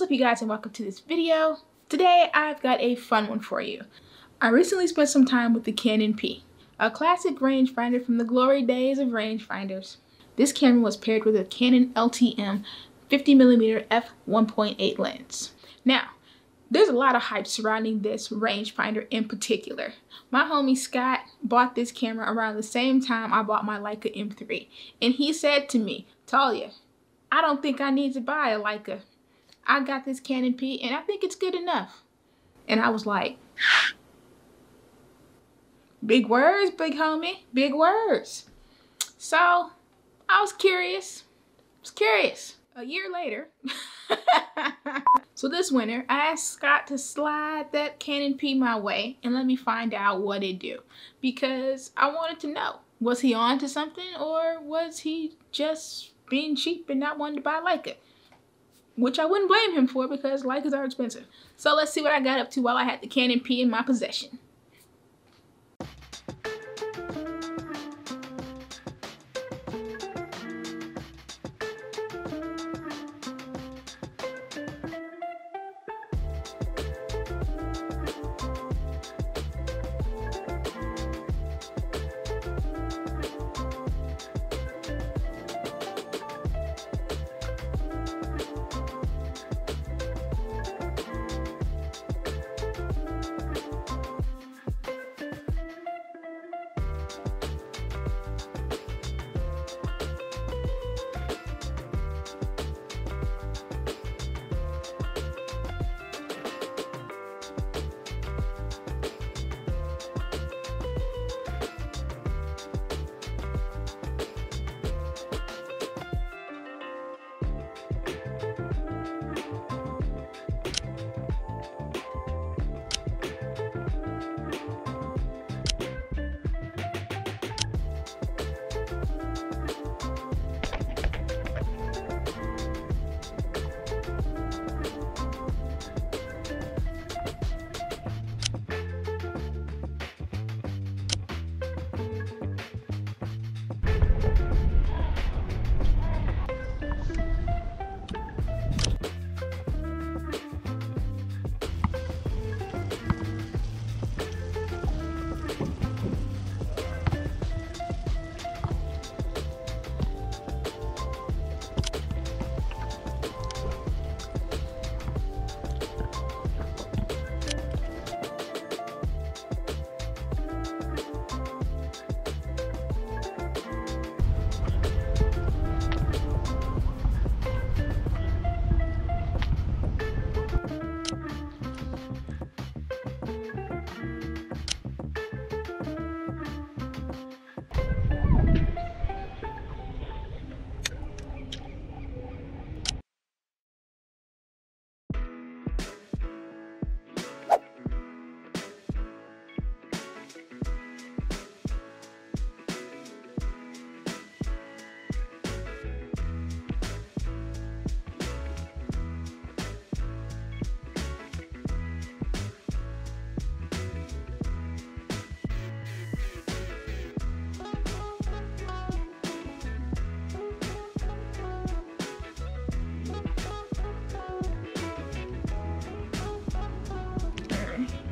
What's up you guys, and welcome to this video. Today I've got a fun one for you. I recently spent some time with the Canon P, a classic rangefinder from the glory days of rangefinders. This camera was paired with a Canon LTM 50mm f1.8 lens. Now, there's a lot of hype surrounding this rangefinder in particular. My homie Scott bought this camera around the same time I bought my Leica M3, and he said to me, "Talia, I don't think I need to buy a Leica. I got this Canon P and I think it's good enough." And I was like, big words, big homie, big words. So I was curious. A year later, so this winter, I asked Scott to slide that Canon P my way and let me find out what it do, because I wanted to know, was he on to something, or was he just being cheap and not wanting to buy Leica? Which I wouldn't blame him for, because Leicas are expensive. So let's see what I got up to while I had the Canon P in my possession.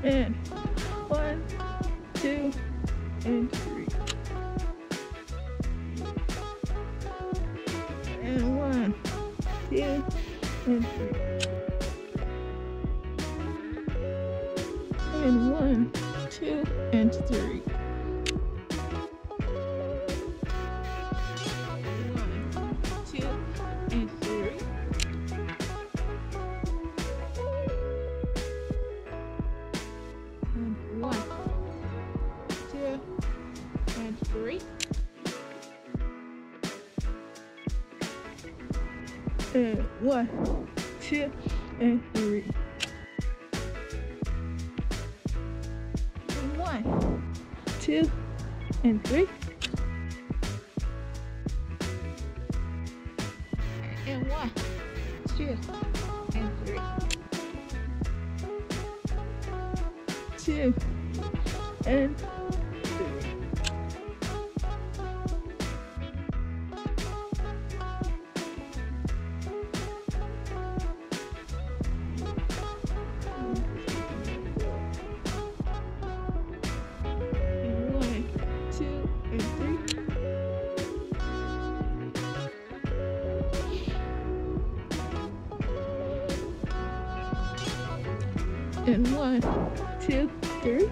And 1, 2, and 3. And 1, 2, and 3. And 1, 2, and 3. And 1, 2, and 3. And 1, 2, and 3. And 1, 2, and 3. 2, and 3. And 1, 2, 3.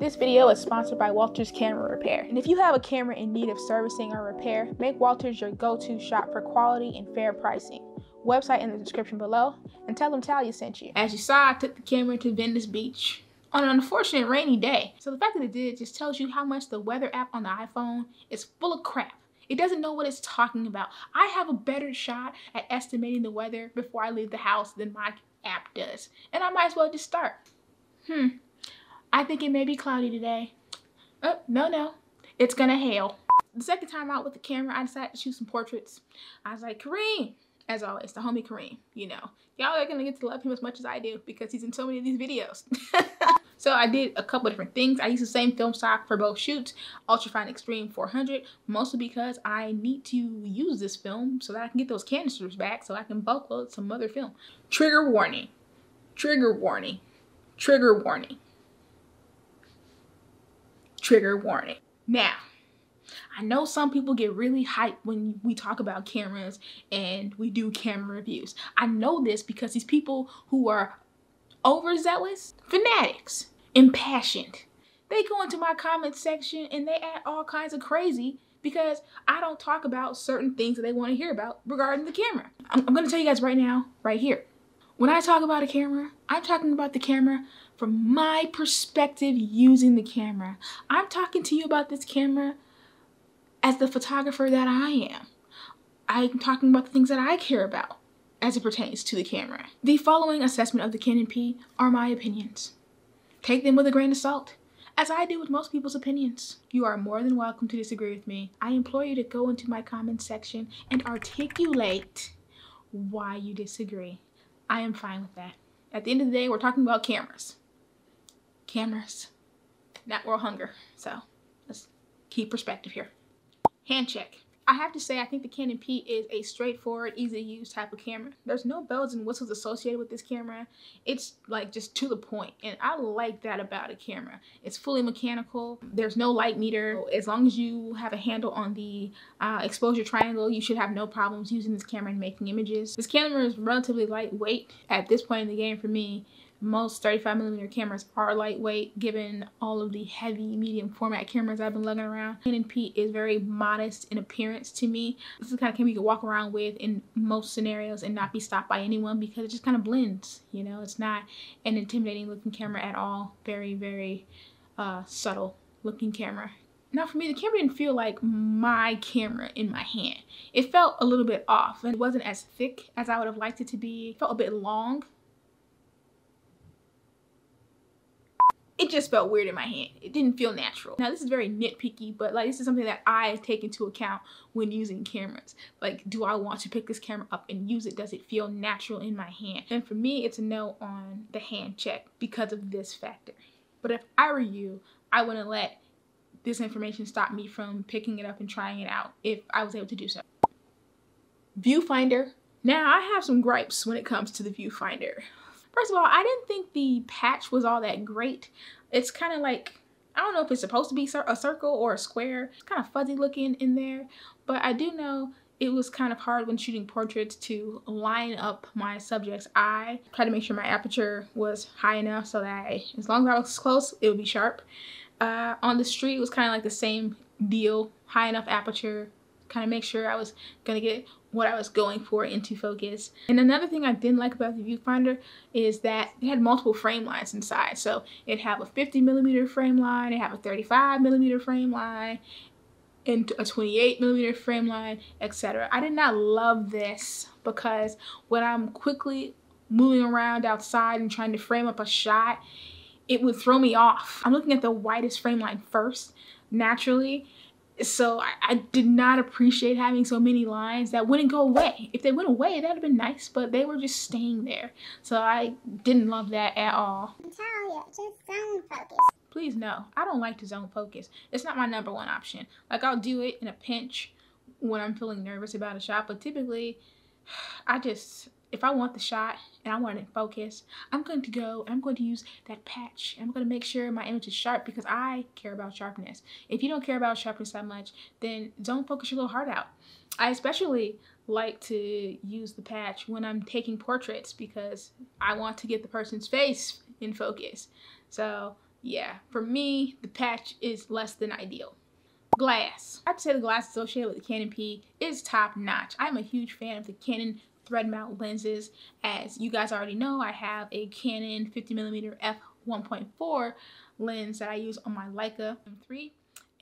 This video is sponsored by Walter's Camera Repair, and if you have a camera in need of servicing or repair, make Walter's your go-to shop for quality and fair pricing. Website in the description below, and tell them Talia sent you. As you saw, I took the camera to Venice Beach on an unfortunate rainy day. So the fact that it did just tells you how much the weather app on the iPhone is full of crap. It doesn't know what it's talking about. I have a better shot at estimating the weather before I leave the house than my app does, and I might as well just start. I think it may be cloudy today. Oh, no, it's gonna hail. The second time out with the camera, I decided to shoot some portraits. I was like, Kareem, as always, the homie Kareem, you know. Y'all are gonna get to love him as much as I do because he's in so many of these videos. So I did a couple different things. I used the same film stock for both shoots, Ultrafine Xtreme 400, mostly because I need to use this film so that I can get those canisters back so I can bulk load some other film. Trigger warning, trigger warning, trigger warning. Trigger warning. Now, I know some people get really hyped when we talk about cameras and we do camera reviews. I know this because these people who are overzealous, fanatics, impassioned, they go into my comment section and they add all kinds of crazy because I don't talk about certain things that they want to hear about regarding the camera. I'm going to tell you guys right now, right here. When I talk about a camera, I'm talking about the camera from my perspective using the camera. I'm talking to you about this camera as the photographer that I am. I'm talking about the things that I care about as it pertains to the camera. The following assessment of the Canon P are my opinions. Take them with a grain of salt, as I do with most people's opinions. You are more than welcome to disagree with me. I implore you to go into my comment section and articulate why you disagree. I am fine with that. At the end of the day, we're talking about cameras. Cameras, not world hunger. So let's keep perspective here. Hand check. I have to say, I think the Canon P is a straightforward, easy to use type of camera. There's no bells and whistles associated with this camera. It's like just to the point, and I like that about a camera. It's fully mechanical. There's no light meter. As long as you have a handle on the exposure triangle, you should have no problems using this camera and making images. This camera is relatively lightweight at this point in the game for me. Most 35mm cameras are lightweight given all of the heavy medium format cameras I've been lugging around. Canon P is very modest in appearance to me. This is the kind of camera you can walk around with in most scenarios and not be stopped by anyone because it just kind of blends, you know. It's not an intimidating looking camera at all. Very, very subtle looking camera. Now for me, the camera didn't feel like my camera in my hand. It felt a little bit off. It wasn't as thick as I would have liked it to be. It felt a bit long. It just felt weird in my hand. It didn't feel natural. Now this is very nitpicky, but like this is something that I take into account when using cameras. Like, do I want to pick this camera up and use it? Does it feel natural in my hand? And for me, it's a no on the hand check because of this factor. But if I were you, I wouldn't let this information stop me from picking it up and trying it out if I was able to do so. Viewfinder. Now I have some gripes when it comes to the viewfinder. First of all, I didn't think the patch was all that great. It's kind of like, I don't know if it's supposed to be a circle or a square. It's kind of fuzzy looking in there, but I do know it was kind of hard when shooting portraits to line up my subject's eye. Try to make sure my aperture was high enough so that as long as I was close, it would be sharp. On the street, it was kind of like the same deal, high enough aperture, kind of make sure I was gonna get what I was going for into focus. And another thing I didn't like about the viewfinder is that it had multiple frame lines inside. So it had a 50mm frame line, it had a 35mm frame line, into a 28mm frame line, etc. I did not love this because when I'm quickly moving around outside and trying to frame up a shot, it would throw me off. I'm looking at the widest frame line first, naturally. So I did not appreciate having so many lines that wouldn't go away. If they went away, that would have been nice, but they were just staying there. So I didn't love that at all. Talia, just zone focus. Please no, I don't like to zone focus. It's not my #1 option. Like, I'll do it in a pinch when I'm feeling nervous about a shot, but typically I just, if I want the shot and I want it in focus, I'm going to go and I'm going to use that patch. I'm going to make sure my image is sharp because I care about sharpness. If you don't care about sharpness that much, then don't focus your little heart out. I especially like to use the patch when I'm taking portraits because I want to get the person's face in focus. So yeah, for me, the patch is less than ideal. Glass. I have to say the glass associated with the Canon P is top notch. I'm a huge fan of the Canon thread mount lenses. As you guys already know, I have a Canon 50mm f1.4 lens that I use on my Leica M3,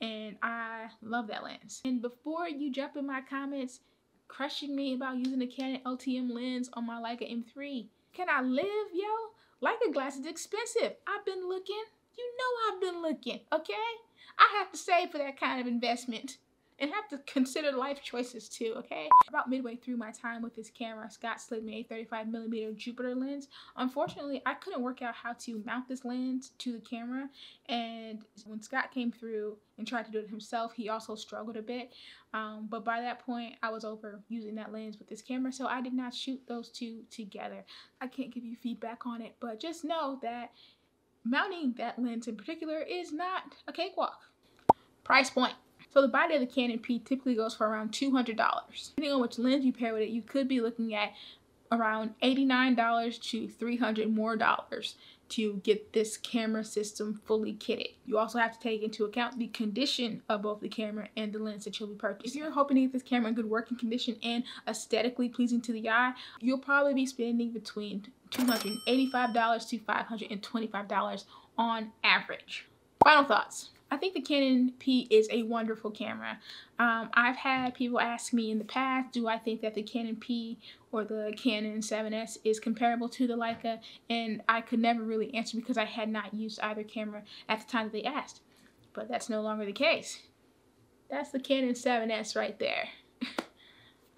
and I love that lens. And before you jump in my comments crushing me about using the Canon LTM lens on my Leica M3, can I live, yo? Leica glass is expensive. I've been looking. You know I've been looking, okay? I have to save for that kind of investment. And have to consider life choices too, okay? About midway through my time with this camera, Scott slid me a 35mm Jupiter lens. Unfortunately, I couldn't work out how to mount this lens to the camera, and when Scott came through and tried to do it himself, he also struggled a bit. But by that point, I was over using that lens with this camera, so I did not shoot those two together. I can't give you feedback on it, but just know that mounting that lens in particular is not a cakewalk. Price point. So the body of the Canon P typically goes for around $200. Depending on which lens you pair with it, you could be looking at around $89 to $300 more to get this camera system fully kitted. You also have to take into account the condition of both the camera and the lens that you'll be purchasing. If you're hoping to get this camera in good working condition and aesthetically pleasing to the eye, you'll probably be spending between $285 to $525 on average. Final thoughts. I think the Canon P is a wonderful camera. I've had people ask me in the past, do I think that the Canon P or the Canon 7S is comparable to the Leica? And I could never really answer because I had not used either camera at the time that they asked. But that's no longer the case. That's the Canon 7S right there.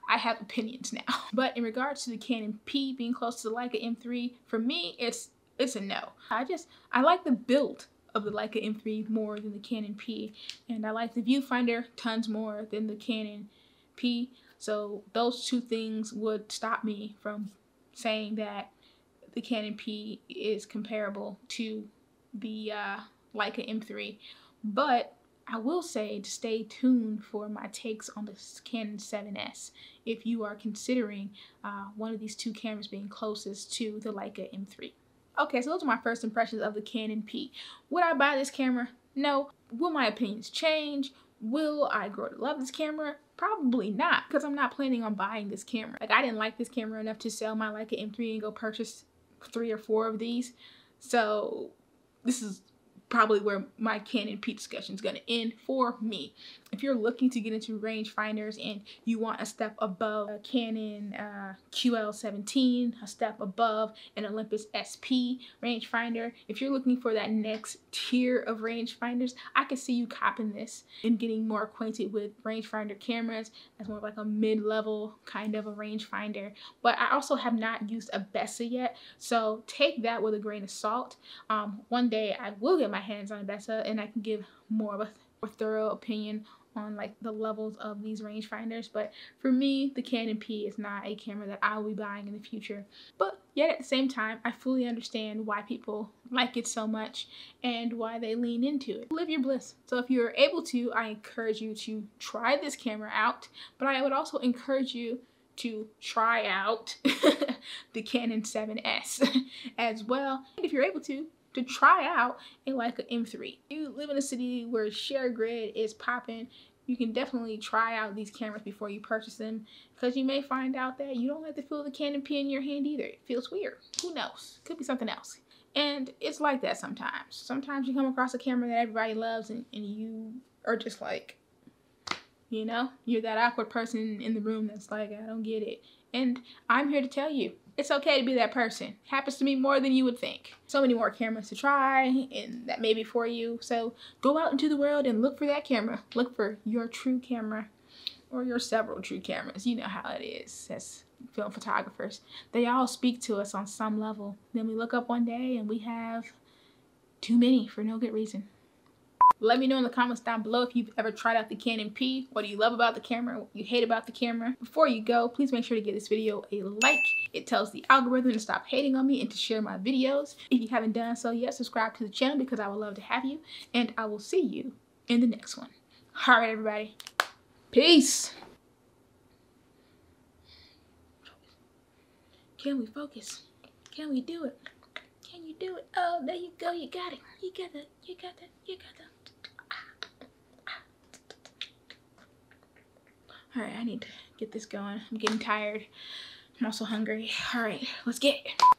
I have opinions now. But in regards to the Canon P being close to the Leica M3, for me, it's a no. I like the build of the Leica M3 more than the Canon P, and I like the viewfinder tons more than the Canon P, so those two things would stop me from saying that the Canon P is comparable to the Leica M3. But I will say to stay tuned for my takes on the Canon 7S if you are considering one of these two cameras being closest to the Leica M3. Okay, so those are my first impressions of the Canon P. Would I buy this camera? No. Will my opinions change? Will I grow to love this camera? Probably not, because I'm not planning on buying this camera. Like, I didn't like this camera enough to sell my Leica M3 and go purchase 3 or 4 of these. So this is probably where my Canon P discussion is going to end for me. If you're looking to get into rangefinders and you want a step above a Canon QL17, a step above an Olympus SP rangefinder, if you're looking for that next tier of rangefinders, I could see you copping this and getting more acquainted with rangefinder cameras as more of like a mid-level kind of a rangefinder. But I also have not used a Bessa yet, so take that with a grain of salt. One day I will get my hands on a Bessa and I can give more of a thorough opinion on like the levels of these rangefinders, but for me the Canon P is not a camera that I will be buying in the future. But yet at the same time, I fully understand why people like it so much and why they lean into it. Live your bliss. So if you're able to, I encourage you to try this camera out, but I would also encourage you to try out the Canon 7S as well. And if you're able to try out a Leica M3. If you live in a city where ShareGrid is popping, you can definitely try out these cameras before you purchase them, because you may find out that you don't like to feel the Canon P in your hand either. It feels weird. Who knows? Could be something else. And it's like that sometimes. Sometimes you come across a camera that everybody loves and you are just like, You know, you're that awkward person in the room that's like, I don't get it. And I'm here to tell you, it's okay to be that person. Happens to me more than you would think. So many more cameras to try, and that may be for you. So go out into the world and look for that camera. Look for your true camera, or your several true cameras. You know how it is as film photographers. They all speak to us on some level. Then we look up one day and we have too many for no good reason. Let me know in the comments down below if you've ever tried out the Canon P. What do you love about the camera? What do you hate about the camera? Before you go, please make sure to give this video a like. It tells the algorithm to stop hating on me and to share my videos. If you haven't done so yet, subscribe to the channel because I would love to have you. And I will see you in the next one. All right, everybody. Peace. Can we focus? Can we do it? Can you do it? Oh, there you go. You got it. You got that. You got that. You got that. All right, I need to get this going. I'm getting tired. I'm also hungry. All right, let's get it.